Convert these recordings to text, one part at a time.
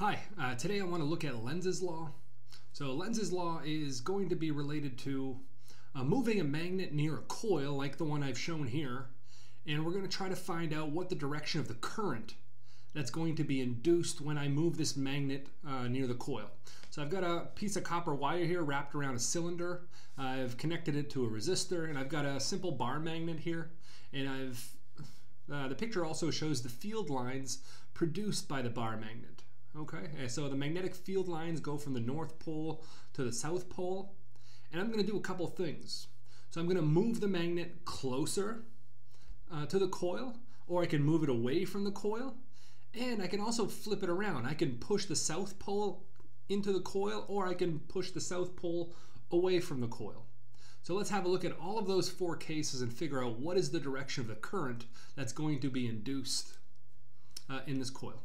Hi, today I want to look at Lenz's Law. So Lenz's Law is going to be related to moving a magnet near a coil like the one I've shown here, and we're going to try to find out what the direction of the current that's going to be induced when I move this magnet near the coil. So I've got a piece of copper wire here wrapped around a cylinder. I've connected it to a resistor, and I've got a simple bar magnet here, and the picture also shows the field lines produced by the bar magnet. Okay, so the magnetic field lines go from the North Pole to the South Pole, and I'm going to do a couple things. So I'm going to move the magnet closer to the coil, or I can move it away from the coil, and I can also flip it around. I can push the South Pole into the coil, or I can push the South Pole away from the coil. So let's have a look at all of those four cases and figure out what is the direction of the current that's going to be induced in this coil.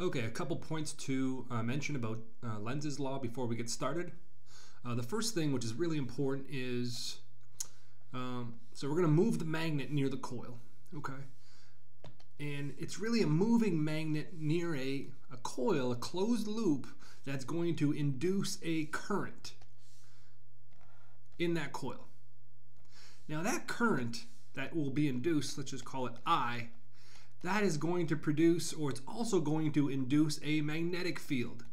Okay, a couple points to mention about Lenz's Law before we get started. The first thing, which is really important, is so we're going to move the magnet near the coil, okay? And it's really a moving magnet near a coil, a closed loop, that's going to induce a current in that coil. Now that current that will be induced, let's just call it I, that is going to produce, or it's also going to induce, a magnetic field.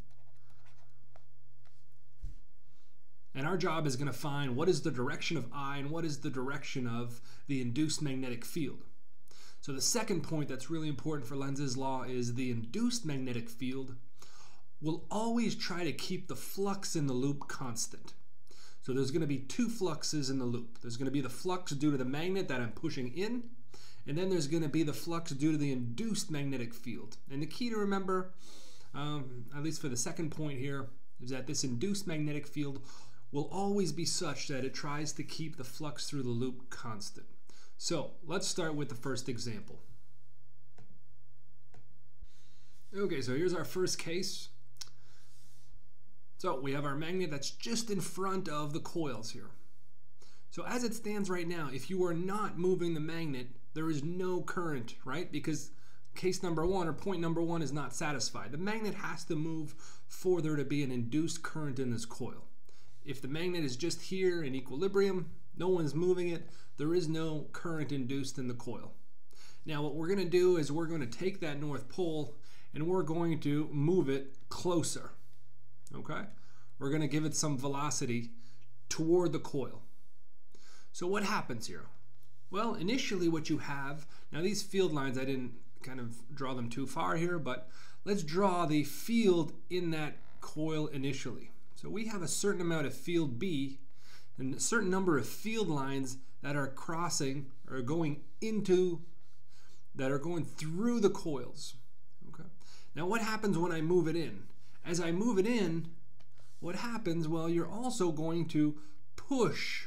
And our job is going to find what is the direction of I and what is the direction of the induced magnetic field. So the second point that's really important for Lenz's Law is the induced magnetic field will always try to keep the flux in the loop constant. So there's going to be two fluxes in the loop. There's going to be the flux due to the magnet that I'm pushing in, and then there's going to be the flux due to the induced magnetic field. And the key to remember, at least for the second point here, is that this induced magnetic field will always be such that it tries to keep the flux through the loop constant. So let's start with the first example. Okay, so here's our first case. So we have our magnet that's just in front of the coils here. So as it stands right now, if you are not moving the magnet, there is no current, right? Because case number one, or point number one, is not satisfied. The magnet has to move for there to be an induced current in this coil. If the magnet is just here in equilibrium, no one's moving it, there is no current induced in the coil. Now what we're going to do is we're going to take that North Pole and we're going to move it closer. Okay? We're going to give it some velocity toward the coil. So what happens here? Well, initially what you have, now these field lines, I didn't kind of draw them too far here, but let's draw the field in that coil initially. So we have a certain amount of field B and a certain number of field lines that are crossing or going through the coils. Okay. Now what happens when I move it in? As I move it in, what happens? Well, you're also going to push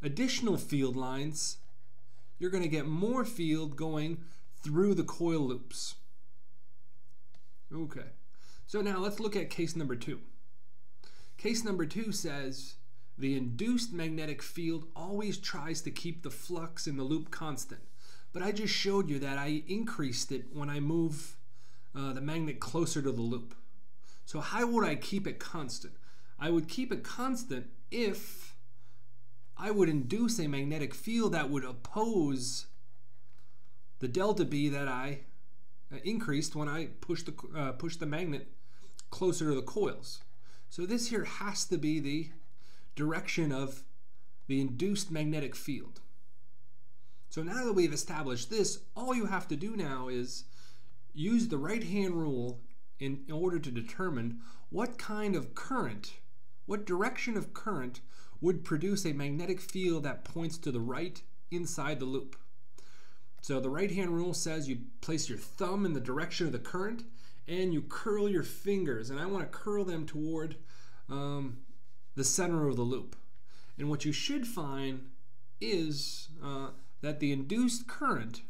additional field lines. You're going to get more field going through the coil loops. Okay, so now let's look at case number two. Case number two says the induced magnetic field always tries to keep the flux in the loop constant, but I just showed you that I increased it when I move the magnet closer to the loop. So how would I keep it constant? I would keep it constant if I would induce a magnetic field that would oppose the delta B that I increased when I pushed the magnet closer to the coils. So this here has to be the direction of the induced magnetic field. So now that we've established this, all you have to do now is use the right-hand rule in order to determine what kind of current, what direction of current would produce a magnetic field that points to the right inside the loop. So the right-hand rule says you place your thumb in the direction of the current and you curl your fingers, and I want to curl them toward the center of the loop. And what you should find is that the induced current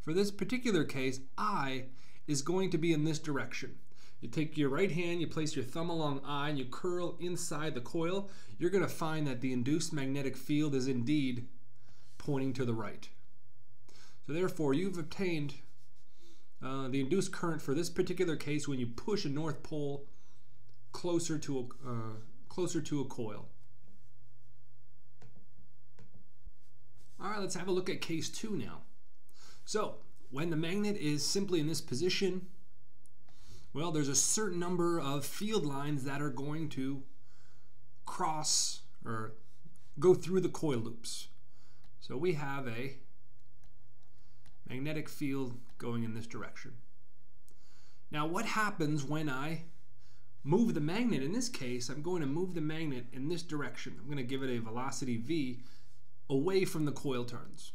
for this particular case, I, is going to be in this direction. You take your right hand, you place your thumb along I, and you curl inside the coil. You're going to find that the induced magnetic field is indeed pointing to the right. So therefore, you've obtained The induced current for this particular case when you push a north pole closer to a coil. All right, let's have a look at case 2 now. So when the magnet is simply in this position, well, there's a certain number of field lines that are going to cross or go through the coil loops. So we have a magnetic field going in this direction. Now what happens when I move the magnet? In this case, I'm going to move the magnet in this direction. I'm going to give it a velocity v away from the coil turns.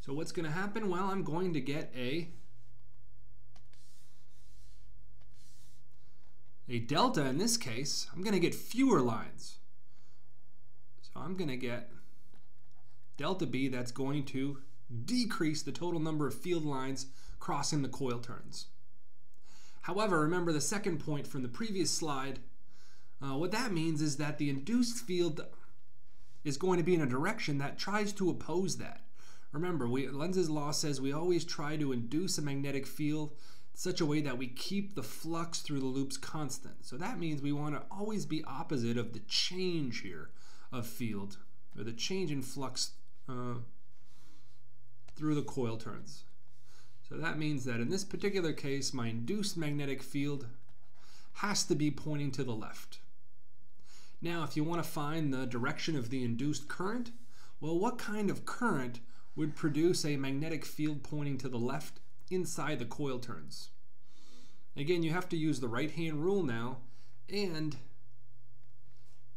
So what's going to happen? Well, I'm going to get a delta in this case. I'm going to get fewer lines. So I'm going to get delta B that's going to decrease the total number of field lines crossing the coil turns. However, remember the second point from the previous slide. What that means is that the induced field is going to be in a direction that tries to oppose that. Remember, Lenz's law says we always try to induce a magnetic field in such a way that we keep the flux through the loops constant. So that means we want to always be opposite of the change here of field, or the change in flux through the coil turns. So that means that in this particular case, my induced magnetic field has to be pointing to the left. Now, if you want to find the direction of the induced current, well, what kind of current would produce a magnetic field pointing to the left inside the coil turns? Again, you have to use the right-hand rule now, and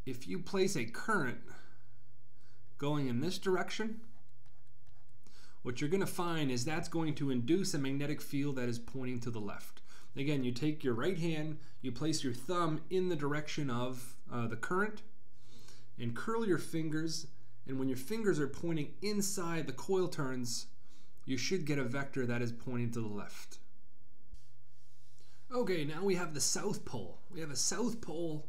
if you place a current going in this direction, what you're going to find is that's going to induce a magnetic field that is pointing to the left. Again, you take your right hand, you place your thumb in the direction of the current, and curl your fingers, and when your fingers are pointing inside the coil turns, you should get a vector that is pointing to the left. Okay, now we have the south pole. We have a south pole.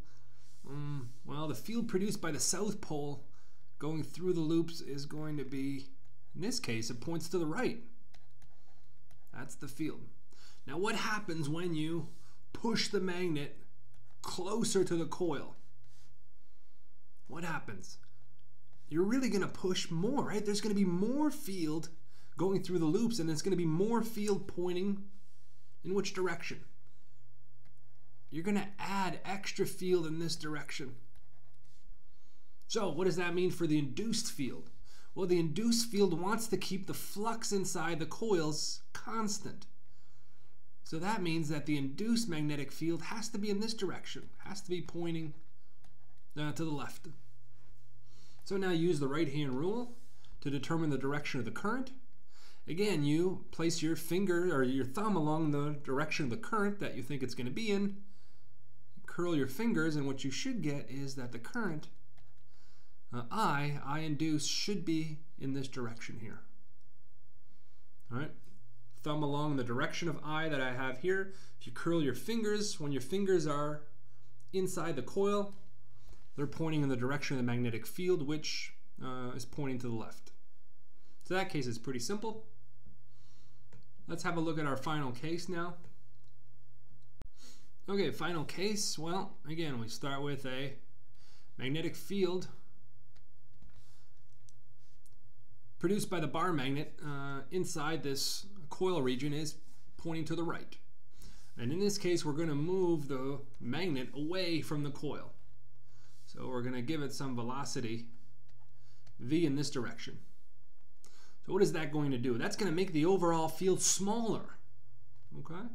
Well, the field produced by the south pole going through the loops is going to be, in this case, it points to the right. That's the field. Now what happens when you push the magnet closer to the coil? What happens? You're really going to push more, right? There's going to be more field going through the loops, and there's going to be more field pointing in which direction? You're going to add extra field in this direction. So what does that mean for the induced field? Well, the induced field wants to keep the flux inside the coils constant. So that means that the induced magnetic field has to be in this direction, has to be pointing to the left. So now use the right-hand rule to determine the direction of the current. Again, you place your finger or your thumb along the direction of the current that you think it's going to be in, curl your fingers, and what you should get is that the current I induced should be in this direction here. All right, thumb along the direction of I that I have here. If you curl your fingers, when your fingers are inside the coil, they're pointing in the direction of the magnetic field, which is pointing to the left. So that case is pretty simple. Let's have a look at our final case now. Okay, final case. Well, again, we start with a magnetic field produced by the bar magnet inside this coil region is pointing to the right. And in this case, we're going to move the magnet away from the coil. So we're going to give it some velocity v in this direction. So what is that going to do? That's going to make the overall field smaller. Okay?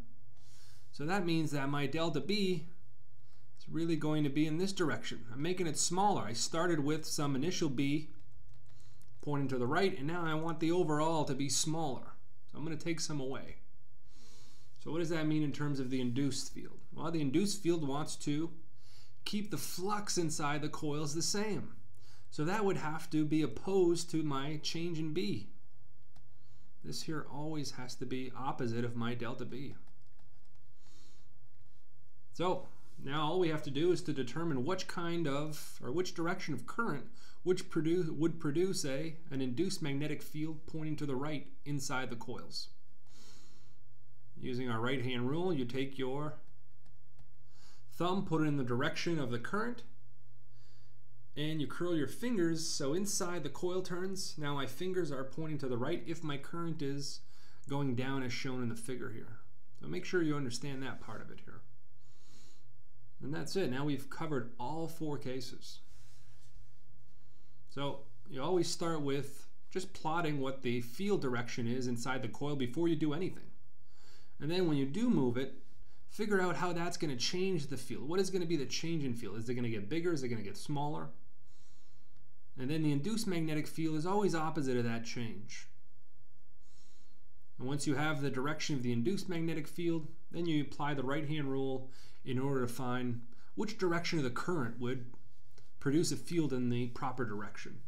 So that means that my delta B is really going to be in this direction. I'm making it smaller. I started with some initial B pointing to the right, and now I want the overall to be smaller. So I'm going to take some away. So what does that mean in terms of the induced field? Well, the induced field wants to keep the flux inside the coils the same. So that would have to be opposed to my change in B. This here always has to be opposite of my delta B. So now all we have to do is to determine which kind of, or which direction of current would produce an induced magnetic field pointing to the right inside the coils. Using our right hand rule, you take your thumb, put it in the direction of the current, and you curl your fingers so inside the coil turns. Now my fingers are pointing to the right if my current is going down as shown in the figure here. So make sure you understand that part of it here. And that's it. Now we've covered all four cases. So you always start with just plotting what the field direction is inside the coil before you do anything. And then when you do move it, figure out how that's going to change the field. What is going to be the change in field? Is it going to get bigger? Is it going to get smaller? And then the induced magnetic field is always opposite of that change. And once you have the direction of the induced magnetic field, then you apply the right hand rule in order to find which direction of the current would produce a field in the proper direction.